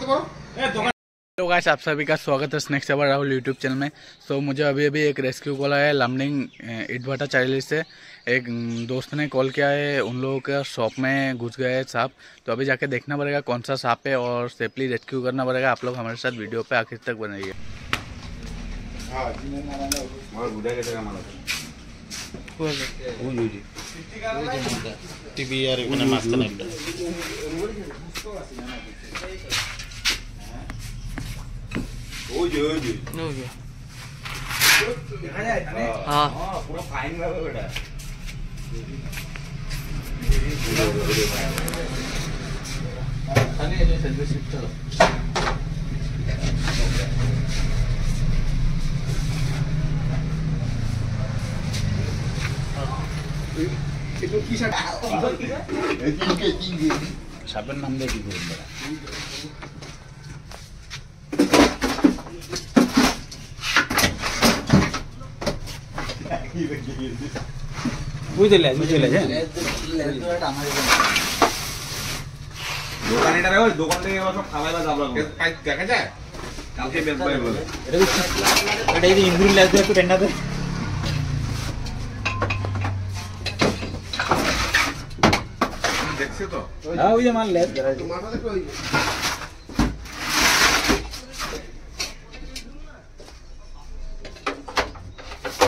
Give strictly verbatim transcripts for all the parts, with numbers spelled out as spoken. Hello guys, आप सभी का स्वागत है snake saver Rahul YouTube channel में। सो so, मुझे अभी अभी एक रेस्क्यू कॉल आया है लमडिंग इटभाटा चालीस से। एक दोस्त ने कॉल किया है, उन लोगों के शॉप में घुस गया है सांप। तो अभी जाके देखना पड़ेगा कौन सा सांप है और सेफली रेस्क्यू करना पड़ेगा। आप लोग हमारे साथ वीडियो पे आखिर तक बनाइए। साबन नाम दे दी बड़ा বুঝে লে বুঝে লে হ্যাঁ লেটটা আমার দোকানে এটা রাখো। দোকান থেকে এবার সব খাওয়ালা যাব লাগবে। কাজ দেখা যায় কালকে বের করে বলে এটা এটা এই ইনগ্রিডিয়েন্ট লাগবে একটু ঠান্ডা দে। দেখছো তো? হ্যাঁ ওই যে মান লে তোমার মধ্যে কই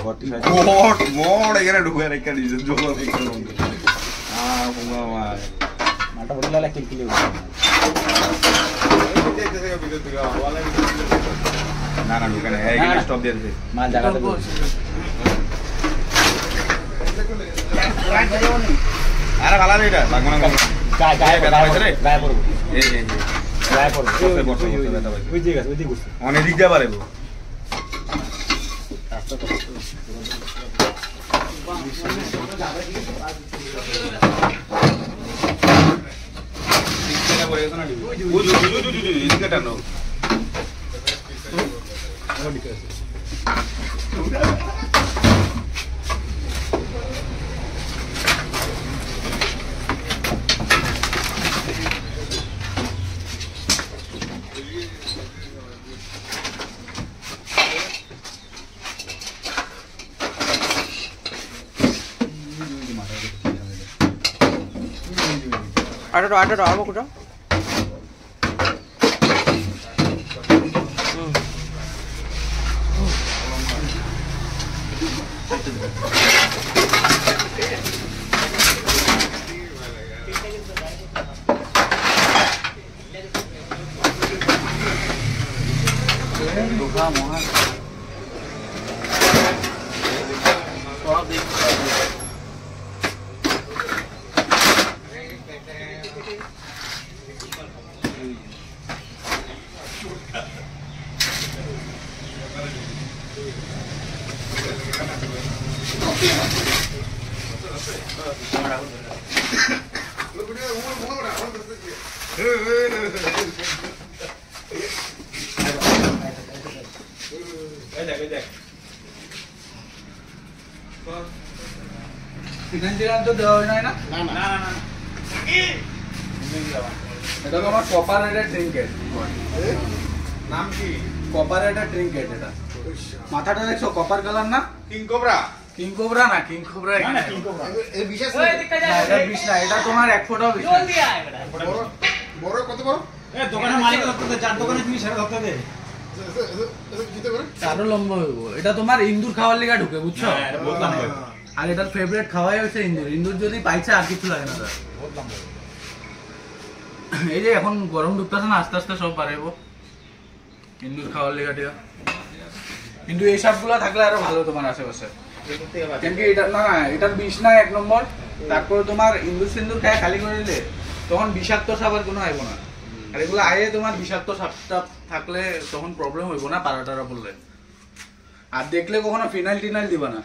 बहुत बहुत एक रेड हुआ है। एक रीजन जो लोग देख रहे होंगे हां होगा भाई माटा बोलला ला किल किल ना ना रुकना है। एक स्टॉप दे दे माल जगह पे अरे वाला नहीं रे भगवान का गाय बेटा होइस रे गाय पर ए ए गाय पर सबसे बड़ो बेटा भाई बुझिएगा बुझि गुस्सा ओने दिख जा पारेबो आटा तो आटा तो आओ कुछ तो देव है ना ना ना ना এটা হলো আমার কপার হেডেড ট্রিঙ্কেট। নাম কি? Copper headed trinket. এটা মাথাটা দেখছো কপার কালার না? King cobra. কিং কোবরা না কিং কোবরা না কিং কোবরা এই বিশেষ না। এটা বিশ না, এটা তোমার এক ফটো বিশ। জলদি আয় বেটা। বড় বড় কত বড়? এ দোকানে মালিক ধরতে চার দোকানে তুমি সারা ধরতে দে। জিতে করে চারো লম্বা হইবো। এটা তোমার ইন্দুর খাওয়ার লাগা ঢুকে বুঝছো? হ্যাঁ এটা বহুত লম্বা। আর এটার ফেভারিট খাওয়াই হইছে ইন্দুর। ইন্দুর যদি পাইছে আর কিছু লাগে না স্যার। বহুত লম্বা। এই যে এখন গরম ঢুকতেছে না, আস্তে আস্তে সব বাড়াইবো। ইন্দুর খাওয়ার লাগা টিয়া। কিন্তু এই সবগুলা থাকলে আরো ভালো তোমার আশেপাশে। কেন কি এটা না এটা বিশ না এক নম্বর। তারপর তোমার ইন্দুর সিন্দুর খায় খালি করে দিলে তখন বিষাক্ত সাপ আর কোনো আইব না। আর এগুলা আয়ে তোমার বিষাক্ত সাপটা থাকলে তখন প্রবলেম হইব না পাড়াটারা বললে। আর দেখলে কখনো ফিনাইল টিনাইল দিবা না।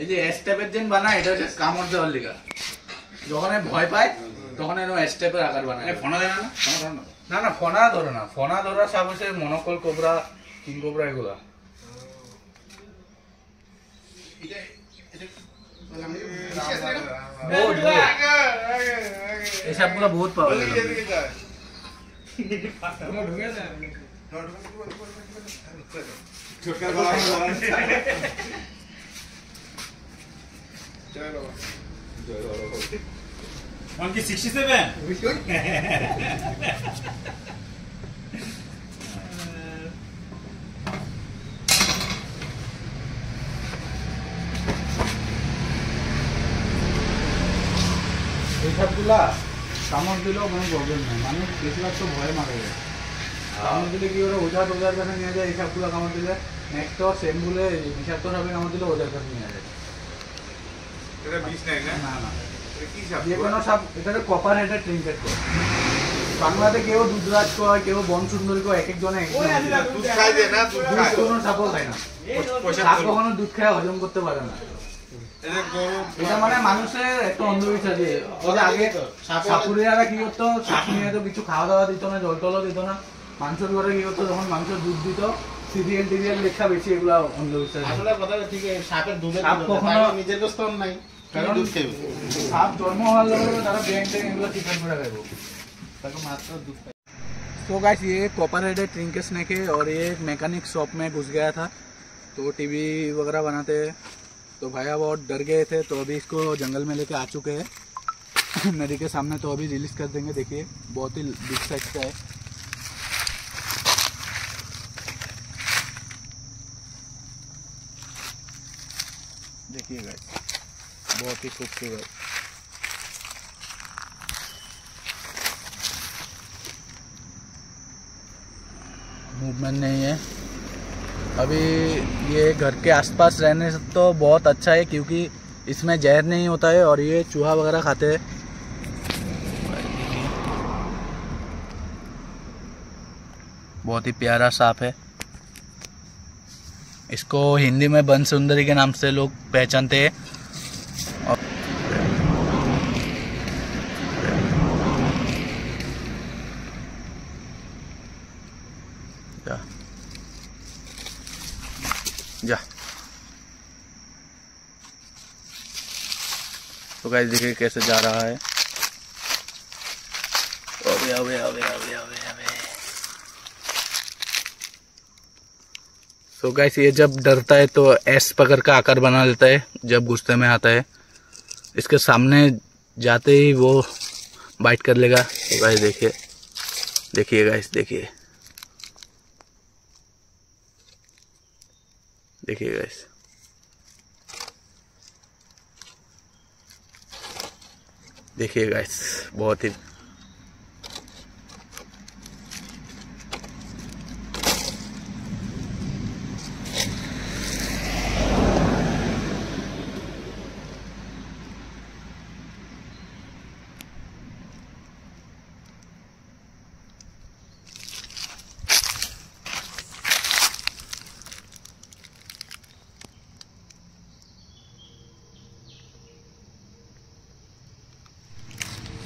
এই যে স্টেপের দিন বানায় এটা হচ্ছে কামড় দেওয়ার লিগা। যখন ভয় পায় তখন এরকম স্টেপের আকার বানায়। ফোনা দেয় না? না না ফোনা ধরে না। ফোনা ধরা সব হচ্ছে মনোকল কোবরা কিং কোবরা এগুলা। এটা এটা বললাম না। ऐसा पूरा बहुत पावर है। चलो उनकी सिक्सटी सेवन तुला सामोर दिल मैं प्रॉब्लम नहीं मानूस किसला तो भय मारे सामोर दिल कि ओझा टोजार का नहीं आ जाए हिसाब तुला कामड़ दिले नेक्स्ट और सेम बोले हिसाब तो कामड़ दिल ओझा का नहीं आ जाए। এটা बीस নাই না না এটা কি সব যে কোন সব এটা কপার হেডেড ট্রিঙ্কেট কো বাংলাতে কেউ দুধরাজ কয় কেউ বনসুন্দরী কয় এক এক জনে এক দুধ খায় না দুধ খায় কোন সাপও খায় না সাপ কখনো দুধ খায় হজম করতে পারে না এটা গরু এটা মানে মানুষের একটা অন্ধবিশ্বাস যে ওই আগে সাপুরিয়ারা কি করতে সাপ নিয়ে তো কিছু খাওয়া দাওয়া দিত না জল টল দিত না মানুষের ঘরে কি করতে যখন মানুষের দুধ দিত सीरियल सीरियल लेखा বেশি এগুলা অন্ধবিশ্বাস আসলে কথা ঠিক সাপের দুধে সাপ কখনো নিজের দস্তন নাই কারণ সাপ জন্ম হওয়ার পরে তারা ব্যাংক থেকে এগুলা টিফিন করে খায় তাকে মাত্র দুধ। तो गाइस ये कॉपर हेडेड ट्रिंकेट स्नेक है और ये मैकेनिक शॉप में घुस गया था तो टीवी वगैरह बनाते हैं तो भैया बहुत डर गए थे तो अभी इसको जंगल में लेके आ चुके हैं नदी के सामने तो अभी रिलीज कर देंगे। देखिए बहुत ही बिग साइज का है। देखिए गाइस बहुत ही खूबसूरत मूवमेंट नहीं है। अभी ये घर के आसपास रहने से तो बहुत अच्छा है क्योंकि इसमें जहर नहीं होता है और ये चूहा वगैरह खाते हैं। बहुत ही प्यारा सांप है। इसको हिंदी में बन सुंदरी के नाम से लोग पहचानते हैं। और जा जा तो गाइस देखिए कैसे जा रहा है। अबे अबे अबे अबे अबे तो गाइस ये जब डरता है तो एस पकड़ का आकार बना लेता है जब गुस्से में आता है। इसके सामने जाते ही वो बाइट कर लेगा। तो गाइस देखिए देखिए गाइस देखिए देखिए गाइस देखिए गाइस बहुत ही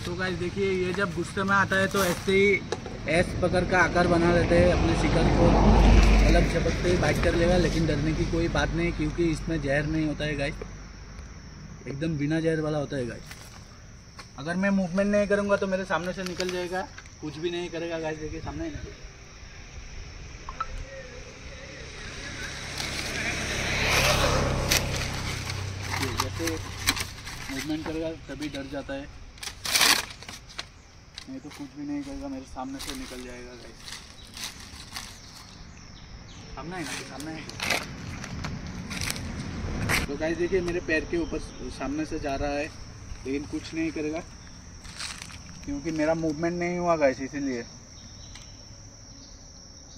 तो गाइस देखिए ये जब गुस्से में आता है तो ऐसे ही ऐस पकड़ का आकार बना लेते हैं अपने शिकार को अलग झपकते ही बाइट कर लेगा लेकिन डरने की कोई बात नहीं क्योंकि इसमें जहर नहीं होता है गाइस एकदम बिना जहर वाला होता है गाइस। अगर मैं मूवमेंट नहीं करूँगा तो मेरे सामने से निकल जाएगा कुछ भी नहीं करेगा गाइस। देखिए सामने ही निकल जैसे मूवमेंट करेगा तभी डर जाता है नहीं तो कुछ भी नहीं करेगा मेरे सामने से निकल जाएगा गाइस। सामने है ना सामने है। तो गाइस देखिए मेरे पैर के ऊपर सामने से जा रहा है लेकिन कुछ नहीं करेगा क्योंकि मेरा मूवमेंट नहीं हुआ गाइस। इसीलिए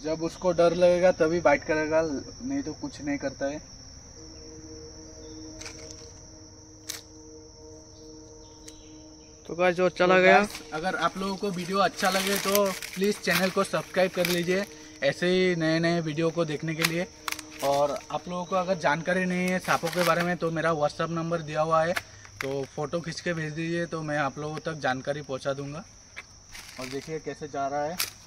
जब उसको डर लगेगा तभी बाइट करेगा नहीं तो कुछ नहीं करता है। तो गाइस जो चला तो गया अगर आप लोगों को वीडियो अच्छा लगे तो प्लीज़ चैनल को सब्सक्राइब कर लीजिए ऐसे ही नए नए वीडियो को देखने के लिए। और आप लोगों को अगर जानकारी नहीं है सांपों के बारे में तो मेरा व्हाट्सअप नंबर दिया हुआ है तो फ़ोटो खींच के भेज दीजिए तो मैं आप लोगों तक जानकारी पहुंचा दूंगा। और देखिए कैसे जा रहा है।